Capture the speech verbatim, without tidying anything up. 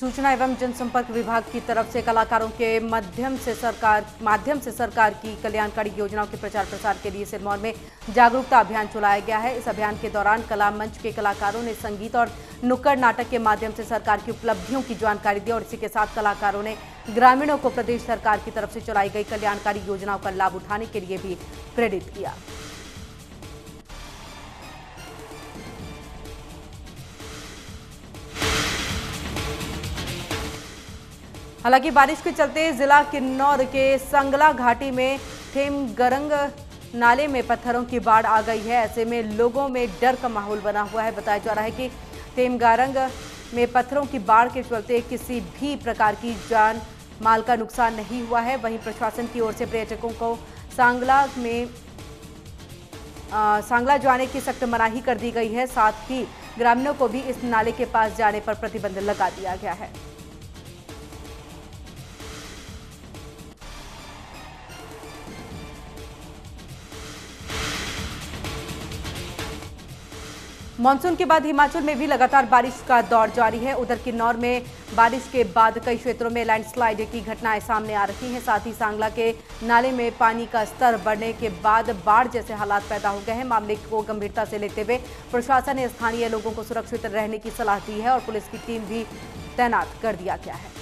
सूचना एवं जनसंपर्क विभाग की तरफ से कलाकारों के माध्यम से सरकार माध्यम से सरकार की कल्याणकारी योजनाओं के प्रचार प्रसार के लिए सिरमौर में जागरूकता अभियान चलाया गया है। इस अभियान के दौरान कला मंच के कलाकारों ने संगीत और नुक्कड़ नाटक के माध्यम से सरकार की उपलब्धियों की जानकारी दी और इसी के साथ कलाकारों ने ग्रामीणों को प्रदेश सरकार की तरफ से चलाई गई कल्याणकारी योजनाओं का लाभ उठाने के लिए भी प्रेरित किया। हालांकि बारिश के चलते जिला किन्नौर के सांगला घाटी में थेमगरंग नाले में पत्थरों की बाढ़ आ गई है। ऐसे में लोगों में डर का माहौल बना हुआ है। बताया जा रहा है कि थेमगरंग में पत्थरों की बाढ़ के चलते किसी भी प्रकार की जान माल का नुकसान नहीं हुआ है। वहीं प्रशासन की ओर से पर्यटकों को सांगला में आ, सांगला जाने की सख्त मनाही कर दी गई है। साथ ही ग्रामीणों को भी इस नाले के पास जाने पर प्रतिबंध लगा दिया गया है। मानसून के बाद हिमाचल में भी लगातार बारिश का दौर जारी है। उधर किन्नौर में बारिश के बाद कई क्षेत्रों में लैंडस्लाइड की घटनाएं सामने आ रही हैं। साथ ही सांगला के नाले में पानी का स्तर बढ़ने के बाद बाढ़ जैसे हालात पैदा हो गए हैं। मामले को गंभीरता से लेते हुए प्रशासन ने स्थानीय लोगों को सुरक्षित रहने की सलाह दी है और पुलिस की टीम भी तैनात कर दिया गया है।